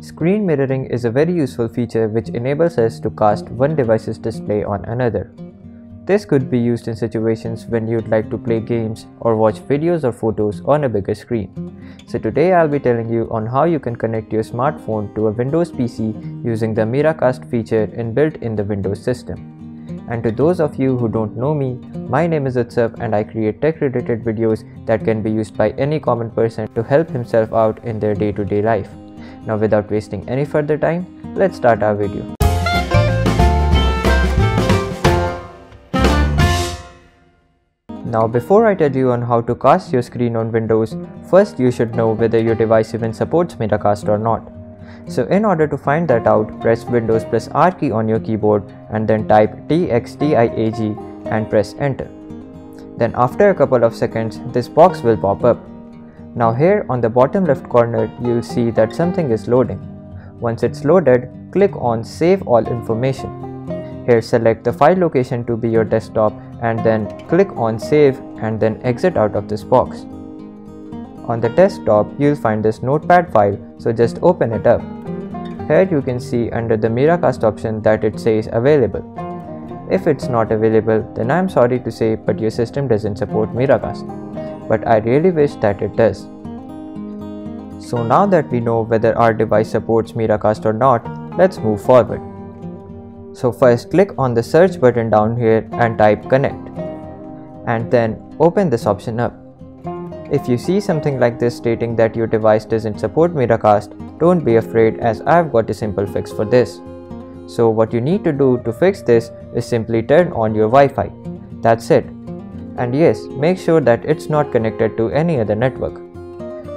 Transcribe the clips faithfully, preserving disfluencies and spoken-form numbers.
Screen mirroring is a very useful feature which enables us to cast one device's display on another. This could be used in situations when you'd like to play games or watch videos or photos on a bigger screen. So today I'll be telling you on how you can connect your smartphone to a Windows P C using the Miracast feature inbuilt in the Windows system. And to those of you who don't know me, my name is Itsev and I create tech related videos that can be used by any common person to help himself out in their day-to-day life. Now without wasting any further time, let's start our video. Now before I tell you on how to cast your screen on Windows, first you should know whether your device even supports Miracast or not. So in order to find that out, press Windows plus R key on your keyboard and then type D X D I A G and press enter. Then after a couple of seconds, this box will pop up. Now here on the bottom left corner, you'll see that something is loading. Once it's loaded, click on Save All Information. Here select the file location to be your desktop and then click on save and then exit out of this box. On the desktop you'll find this notepad file, so just open it up. Here you can see under the Miracast option that it says available. If it's not available, then I'm sorry to say, but your system doesn't support Miracast. But I really wish that it does. So now that we know whether our device supports Miracast or not, let's move forward. So first click on the search button down here and type connect and then open this option up. If you see something like this stating that your device doesn't support Miracast, don't be afraid as I've got a simple fix for this. So what you need to do to fix this is simply turn on your Wi-Fi. That's it. And yes, make sure that it's not connected to any other network.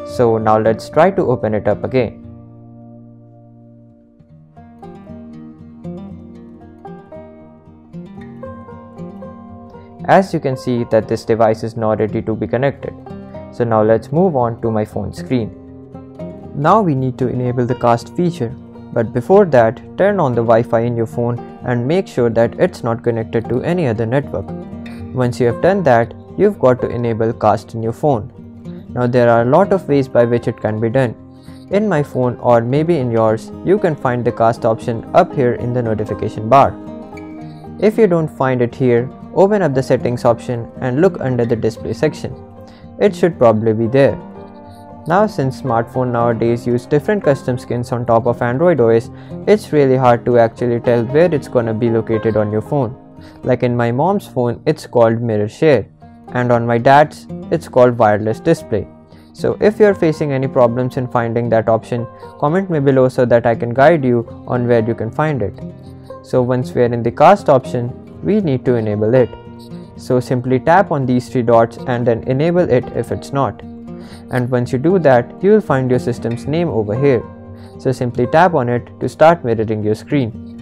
So now let's try to open it up again. As you can see that this device is not ready to be connected. So now let's move on to my phone screen. Now we need to enable the cast feature, but before that turn on the Wi-Fi in your phone and make sure that it's not connected to any other network. Once you have done that, you've got to enable cast in your phone. Now there are a lot of ways by which it can be done. In my phone or maybe in yours, you can find the cast option up here in the notification bar. If you don't find it here, open up the settings option and look under the display section. It should probably be there. Now since smartphones nowadays use different custom skins on top of Android O S, it's really hard to actually tell where it's gonna be located on your phone. Like in my mom's phone, it's called Mirror Share, and on my dad's, it's called Wireless Display. So if you're facing any problems in finding that option, comment me below so that I can guide you on where you can find it. So once we're in the cast option, we need to enable it. So simply tap on these three dots and then enable it if it's not. And once you do that, you will find your system's name over here. So simply tap on it to start mirroring your screen.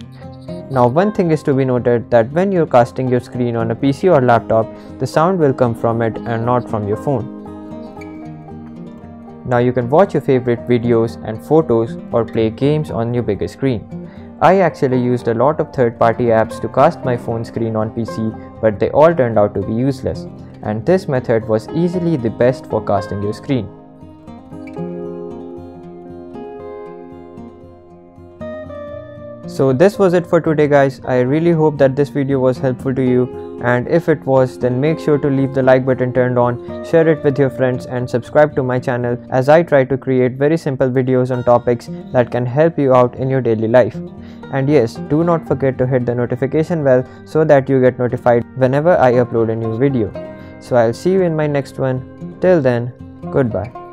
Now one thing is to be noted that when you're casting your screen on a P C or laptop, the sound will come from it and not from your phone. Now you can watch your favorite videos and photos or play games on your bigger screen. I actually used a lot of third-party apps to cast my phone screen on P C, but they all turned out to be useless, and this method was easily the best for casting your screen. So this was it for today guys. I really hope that this video was helpful to you, and if it was, then make sure to leave the like button turned on, share it with your friends and subscribe to my channel as I try to create very simple videos on topics that can help you out in your daily life. And yes, do not forget to hit the notification bell so that you get notified whenever I upload a new video. So I'll see you in my next one. Till then, goodbye.